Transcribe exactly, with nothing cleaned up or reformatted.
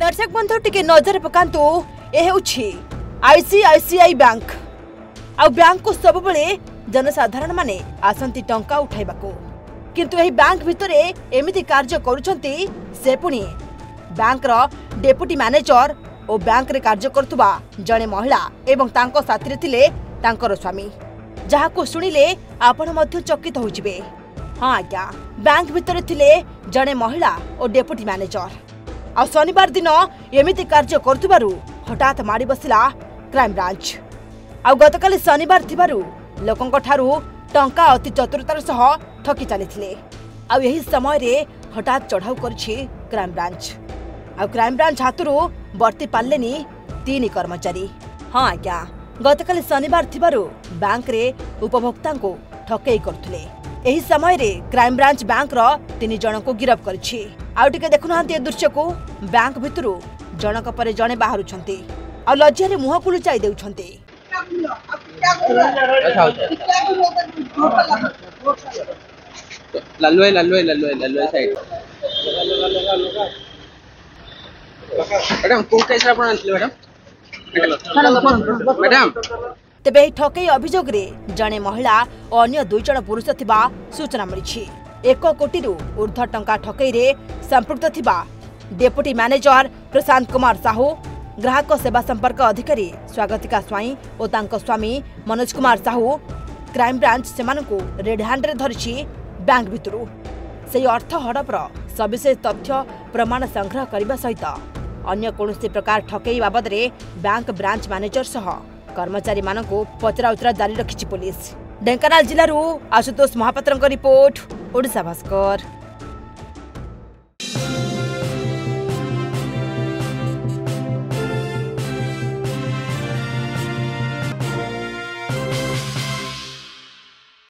दर्शक बंधु टिके नजर पकांतु आईसीआईसीआई बैंक आ बैंक को सब बेले जनसाधारण माने आसंती टंका उठाइबाको किंतु एही बैंक भितरे एमिति कार्य करूछंती से पुणी बैंक रो डेप्युटी मैनेजर और बैंक रे कार्य करथुबा जने महिला एवं तांको साथीरे थिले तांकर स्वामी जहा को सुनिले आपण मध्य चकित होजिबे। हाँ आज्ञा, बैंक भितरे थिले जने महिला और डेप्युटी मैनेजर आ शनिवार दिन एमिति कार्य करू हठात मारी बसला क्राइम ब्रांच आ गतकाली शनिवार थिबारु लोकंक ठारु टंका अति चतुरतार सह ठकी चली आ यही समय रे हठात चढ़ाऊ करछि क्राइम ब्रांच आ क्राइम ब्रांच हाथरू बर्ती पारलेनी तीन कर्मचारी। हाँ आज्ञा, गतकाली शनिवार थिबारु बैंक रे उपभोक्तांको ठकेई करथुले। एही समय रे क्राइम ब्रांच बैंक रो तीन जन को गिरफ करछि। आउ टिके देखु ना दृश्य को बैंक भितरू जनक पर जने बाहर आ लज्जा रे मुह को लुचाई देउ छंती। लल्लोय लल्लोय लल्लोय लल्लोय साइड मैडम को कैसे आपण आंतले मैडम मैडम तेबे ठकेई अभियोग रे जने महिला और अन्य दुई जण पुरुष थिबा सूचना मिलिछि। एक कोटी रु ऊर्ध टंका ठकई रे संपृक्त थिबा डेप्युटी मैनेजर प्रशांत कुमार साहू, ग्राहक सेवा संपर्क अधिकारी स्वागतिका स्वाई और तांको स्वामी मनोज कुमार साहू क्राइम ब्रांच सेमानकु रेड हैंड रे धरछि। बैंक भितरू से अर्थ हड़पर सविशेष तथ्य प्रमाण संग्रह करने सहित अन्य कोनोसी प्रकार ठकई बाबद रे बैंक ब्रांच मैनेजर सह कर्मचारी मानकु पचरा उचरा जारी रखिछि पुलिस। ढेंकानाल जिलूर आशुतोष महापात्र रिपोर्ट, ओडिशा भास्कर।